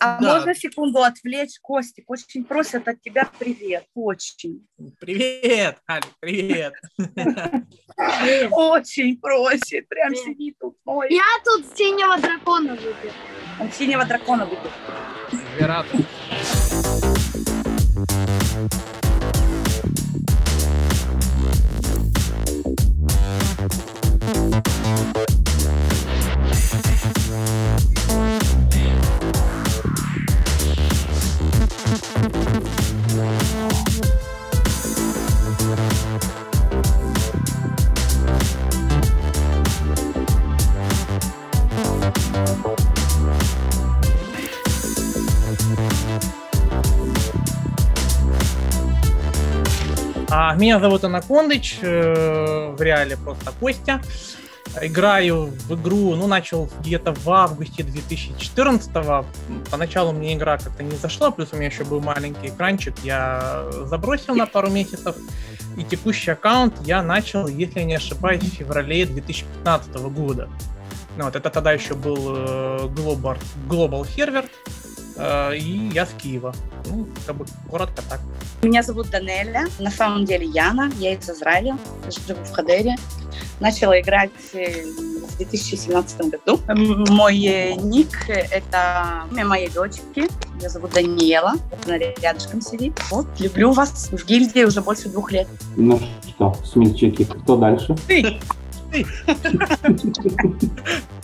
А да. Можно секунду отвлечь, Костик? Очень просят от тебя привет, очень. Привет, Алик, привет. Очень просит, прям сидит тут. Я тут синего дракона выпил. Он синего дракона выпил. Вератор. Меня зовут Анакондыч, в реале просто Костя. Играю в игру, ну, начал где-то в августе 2014-го. Поначалу мне игра как-то не зашла, плюс у меня еще был маленький экранчик, я забросил на пару месяцев. И текущий аккаунт я начал, если я не ошибаюсь, в феврале 2015 года. Ну, вот это тогда еще был Global сервер. И я с Киева. Ну, как бы коротко так. Меня зовут Данелля, на самом деле Яна, я из Израиля, живу в Хадере. Начала играть в 2017 году. Мой ник — это имя моей дочки, ее зовут Даниэла, она рядышком сидит. Вот, люблю вас, в гильдии уже больше 2 лет. Ну что, смельчаки, кто дальше? Ты!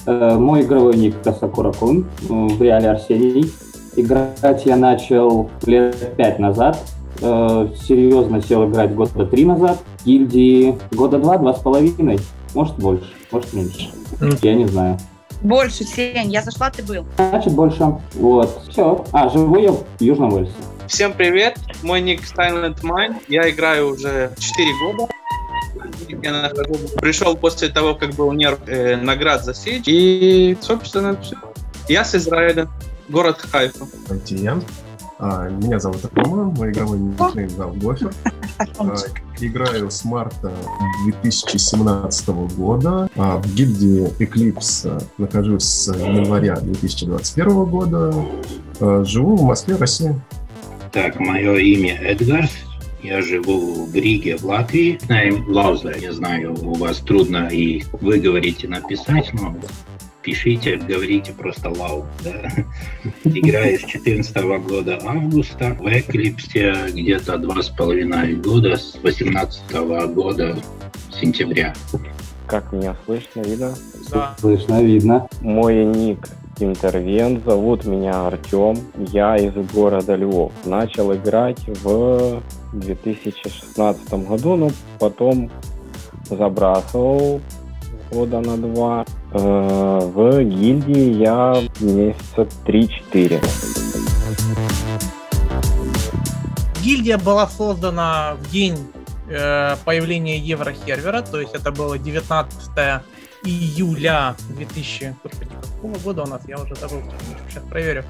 Мой игровой ник — Касакуракун, в реале Арсений. Играть я начал лет 5 назад, серьезно сел играть года 3 назад, гильдии года 2-2,5, может больше, может меньше, я не знаю. Больше, Сень, я зашла, ты был. Значит, больше, вот, все. Живу я в Южном Уэльсе. Всем привет, мой ник SilentMine, я играю уже 4 года. Я пришел после того, как был нерв наград за Сидж, и, собственно, все. Я с Израиля. Город Хайфа. Меня зовут Ахма, мой игровой никнейм Гавань Гофер. Играю с марта 2017 года. В гильдии Eclipse нахожусь с января 2021 года. Живу в Москве, России. Так, мое имя Эдгард. Я живу в Григе, в Латвии. Знаем Лауза. Я знаю, у вас трудно и выговорить, и написать, но... Пишите, говорите просто лау. Да. Играю с 2014 года августа, в Eclipse где-то 2,5 года, с 2018 года сентября. Как меня слышно, видно? Да. Слышно, видно. Мой ник Интервент, зовут меня Артем, я из города Львов. Начал играть в 2016 году, но потом забрасывал года на 2. В гильдии я месяца 3-4. Гильдия была создана в день появления евросервера, то есть это было 19 июля 2000... Господи, какого года у нас? Я уже забыл, сейчас проверю.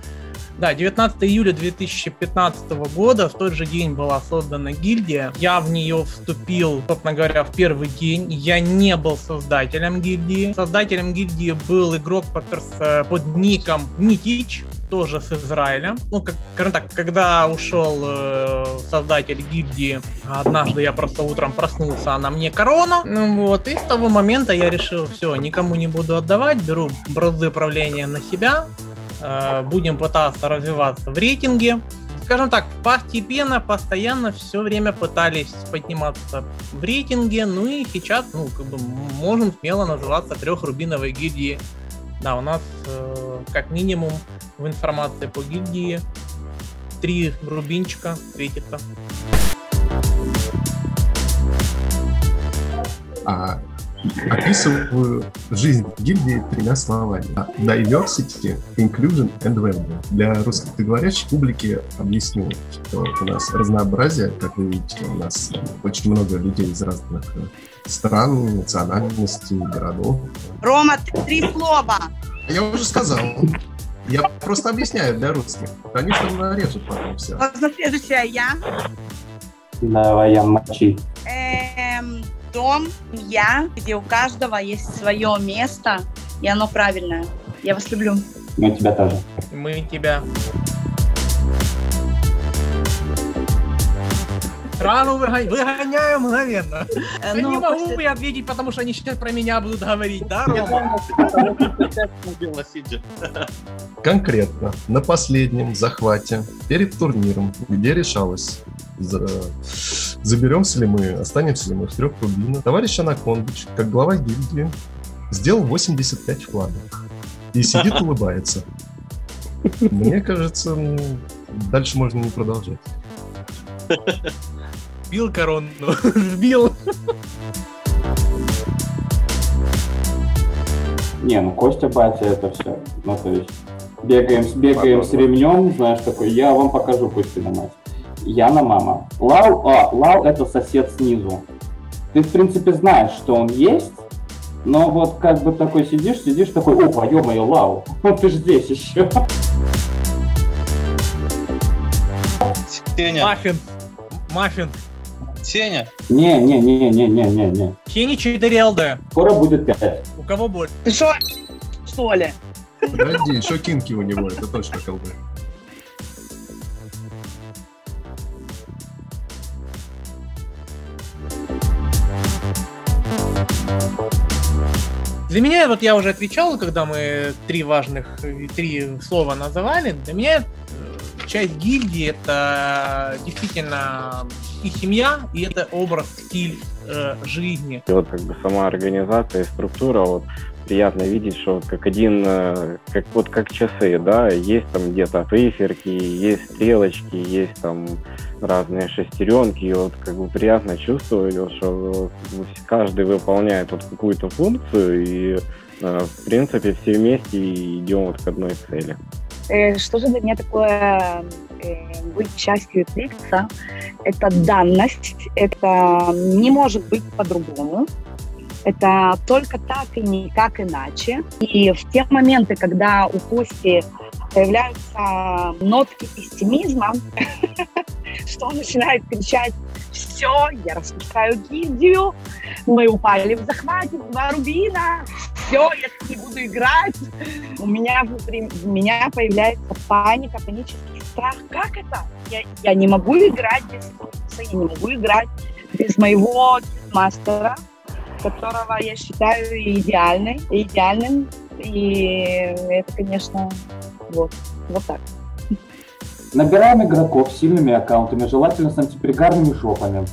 Да, 19 июля 2015 года, в тот же день была создана гильдия. Я в нее вступил, собственно говоря, в первый день. Я не был создателем гильдии. Создателем гильдии был игрок под ником Nitich, тоже с Израиля. Ну, скажем так, когда ушел создатель гильдии, однажды я просто утром проснулся, а на мне корона. Ну, вот, и с того момента я решил, все, никому не буду отдавать, беру бразды правления на себя. Будем пытаться развиваться в рейтинге. Скажем так, постепенно, постоянно все время пытались подниматься в рейтинге. Ну и сейчас, ну, как бы можем смело называться трехрубиновой гильдией. Да, у нас как минимум в информации по гильдии 3 рубинчика светится. Описываю жизнь гильдии 3 словами. Diversity, Inclusion and Value. Для русскоговорящей публики объясню, что у нас разнообразие, как вы видите, у нас очень много людей из разных стран, национальностей, городов. Рома, 3 слова! Я уже сказал. Я просто объясняю для русских. Они что-то нарежут потом все. Возможно, следующая я. Давай, я мочи. Дом, я, где у каждого есть свое место, и оно правильное. Я вас люблю. Мы тебя тоже. мы тебя... Рану выгоняю мгновенно. Да не могу я ответить, потому что они сейчас про меня будут говорить, да, Рома? Конкретно на последнем захвате перед турниром, где решалось, заберемся ли мы, останемся ли мы в трех турбинах, товарищ Анакондыч, как глава гильдии, сделал 85 вкладок и сидит улыбается. Мне кажется, дальше можно не продолжать. Бил корону, бил. Не, ну Костя, батя, это все. Ну, то есть, бегаем с ремнем, знаешь, такой, я вам покажу, Костина мать. Яна мама. Лау это сосед снизу. Ты, в принципе, знаешь, что он есть, но вот как бы такой сидишь такой, опа, ё-моё, Лау, ты ж здесь еще. Сеня. Маффин. Сеня. Не. Сеня 4 ЛД. Скоро будет 5. У кого больше? Ты шо? Что ли? Подожди, еще кинки у него, это точно ЛД. Для меня, вот я уже отвечал, когда мы три слова называли, для меня... Часть гильдии — это действительно и семья, и это образ, стиль жизни. И вот как бы сама организация, структура, вот приятно видеть, что вот как один, как вот как часы, да, есть там где-то циферки, есть стрелочки, есть там разные шестеренки, и вот как бы приятно чувствую, что каждый выполняет вот какую-то функцию, и в принципе все вместе идем вот к одной цели. Что же для меня такое быть частью Eclipse? Это данность, это не может быть по-другому, это только так и никак иначе. И в те моменты, когда у Кости появляются нотки пессимизма, что он начинает кричать: «Все, я распускаю гильдию, мы упали в захвате, 2 рубина, все, я не буду играть». У меня внутри меня появляется паника, панический страх. Как это? Я не могу играть без курса, я не могу играть без моего мастера, которого я считаю идеальным. И это, конечно, вот так. Набираем игроков с сильными аккаунтами, желательно с антипригарными шопами.